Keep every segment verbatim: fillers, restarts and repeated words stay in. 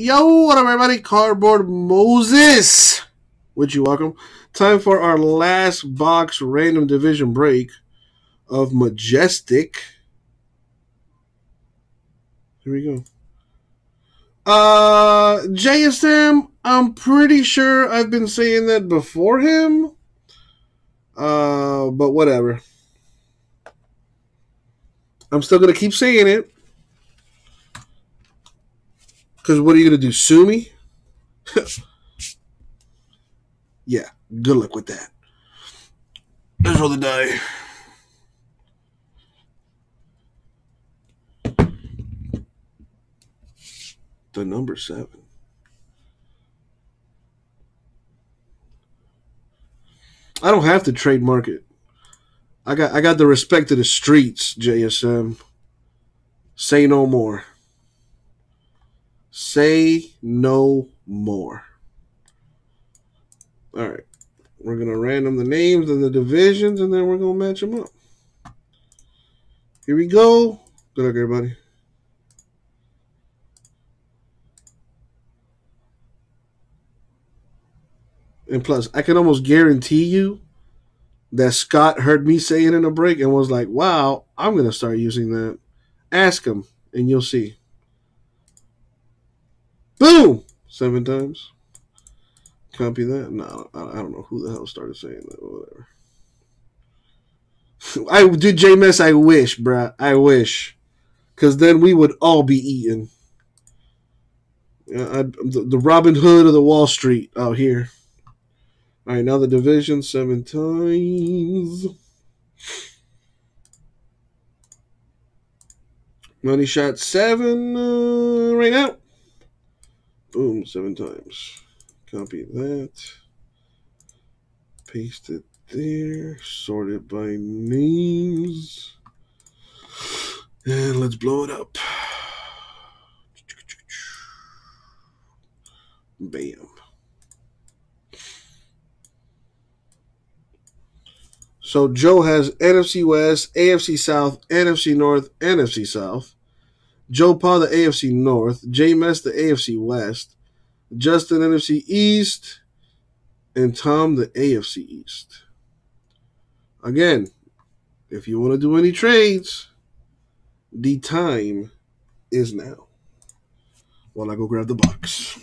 Yo, what up, everybody? Cardboard Moses, would you welcome? Time for our last box random division break of Majestic. Here we go. Uh, J S M, I'm pretty sure I've been saying that before him. Uh, but whatever. I'm still going to keep saying it. Because what are you going to do, sue me? Yeah, good luck with that. Let's roll the die. The number seven. I don't have to trademark it. I got I got the respect of the streets, J S M. Say no more. Say no more. All right. We're going to random the names and the divisions, and then we're going to match them up. Here we go. Good luck, everybody. And plus, I can almost guarantee you that Scott heard me say it in a break and was like, wow, I'm going to start using that. Ask him, and you'll see. Boom! Seven times. Copy that. No, I don't know who the hell started saying that. Whatever. I did J M S, I wish, bruh. I wish. Because then we would all be eaten. I, the, the Robin Hood of the Wall Street out here. All right, now the division seven times. Money shot seven uh, right now. Boom, seven times. Copy that. Paste it there. Sort it by names. And let's blow it up. Bam. So Joe has N F C West, A F C South, N F C North, N F C South. Joe Pa, the A F C North. J M S, the A F C West. Justin, N F C East. And Tom, the A F C East. Again, if you want to do any trades, the time is now. While I go grab the box.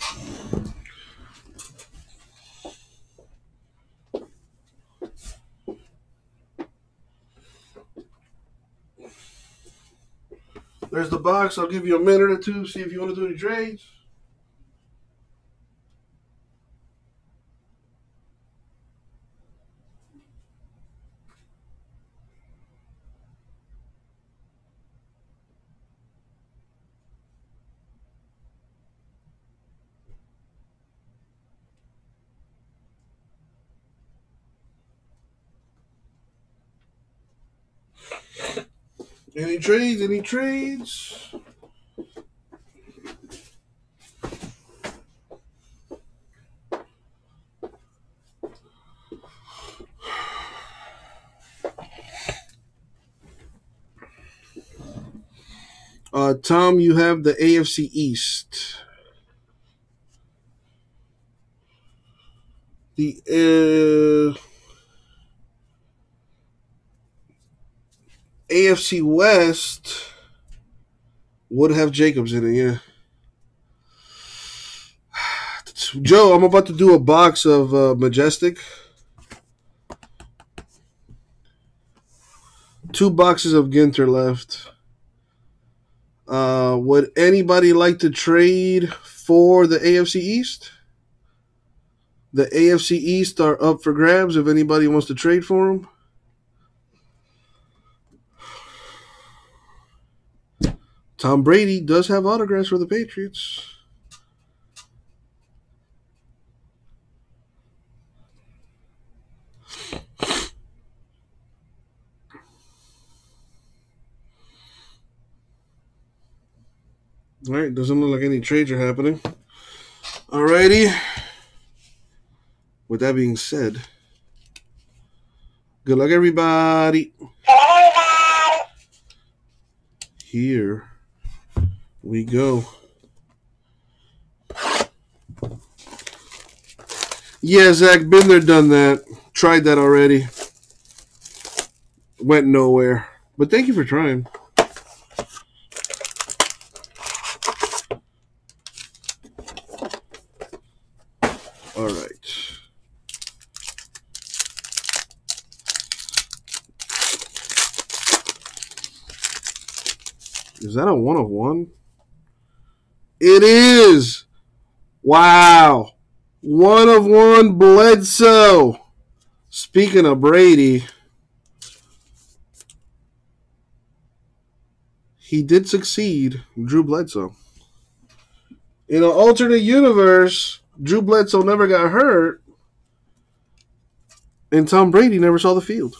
There's the box. I'll give you a minute or two, see if you want to do any trades. Any trades? Any trades? Uh, Tom, you have the A F C East. The uh. A F C West would have Jacobs in it, yeah. Joe, I'm about to do a box of uh, Majestic. Two boxes of Ginter left. Uh, would anybody like to trade for the A F C East? The A F C East are up for grabs if anybody wants to trade for them. Tom Brady does have autographs for the Patriots. All right, doesn't look like any trades are happening. All righty. With that being said, good luck, everybody. Here we go. Yeah, Zach, been there, done that. Tried that already. Went nowhere. But thank you for trying. All right. Is that a one of one? It is. Wow. One of one Bledsoe. Speaking of Brady, he did succeed Drew Bledsoe. In an alternate universe, Drew Bledsoe never got hurt, and Tom Brady never saw the field.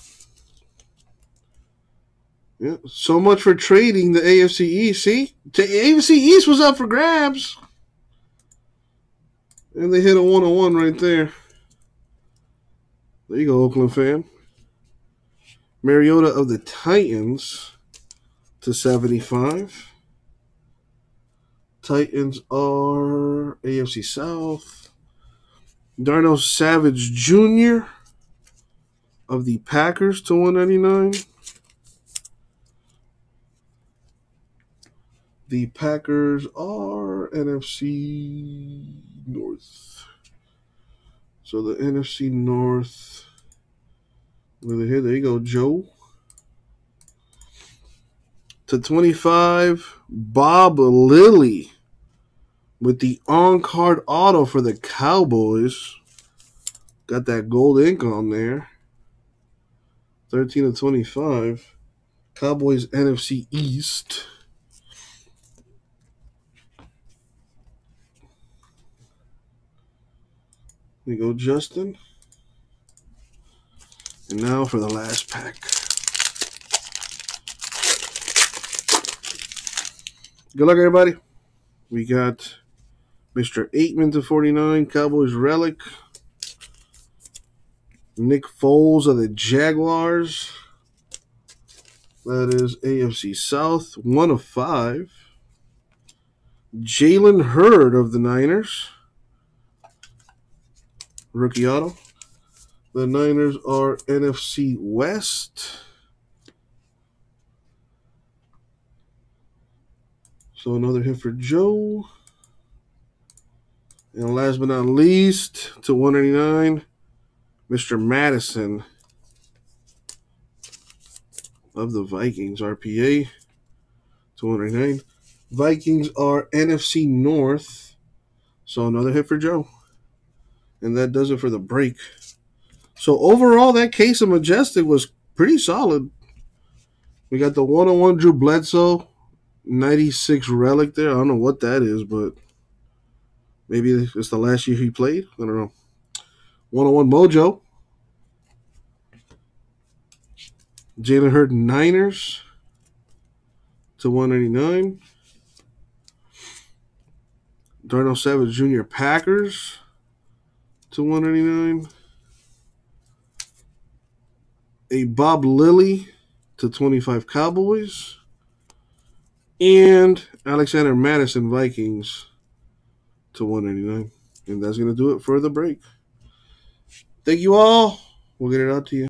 Yeah, so much for trading the A F C East. See? The A F C East was up for grabs. And they hit a one-on-one right there. There you go, Oakland fan. Mariota of the Titans to seventy-five. Titans are A F C South. Darnell Savage Junior of the Packers to one ninety-nine. The Packers are N F C North. So the N F C North. Where they hit? There you go, Joe. To twenty-five, Bob Lilly with the on-card auto for the Cowboys. Got that gold ink on there. thirteen to twenty-five. Cowboys N F C East. We go, Justin. And now for the last pack. Good luck, everybody. We got Mister Aitman to forty-nine, Cowboys Relic. Nick Foles of the Jaguars. That is A F C South, one of five. Jaylen Hurd of the Niners. Rookie auto. The Niners are N F C West. So another hit for Joe. And last but not least, to one ninety-nine, Mister Madison of the Vikings. R P A to one ninety-nine. Vikings are N F C North. So another hit for Joe. And that does it for the break. So overall, that case of Majestic was pretty solid. We got the one oh one Drew Bledsoe, ninety-six relic there. I don't know what that is, but maybe it's the last year he played. I don't know. one oh one Mojo. Jaylen Hurd Niners to one ninety-nine. Darnell Savage Junior Packers to one ninety-nine. A Bob Lilly to twenty-five Cowboys. And Alexander Madison Vikings to one ninety-nine. And that's going to do it for the break. Thank you all. We'll get it out to you.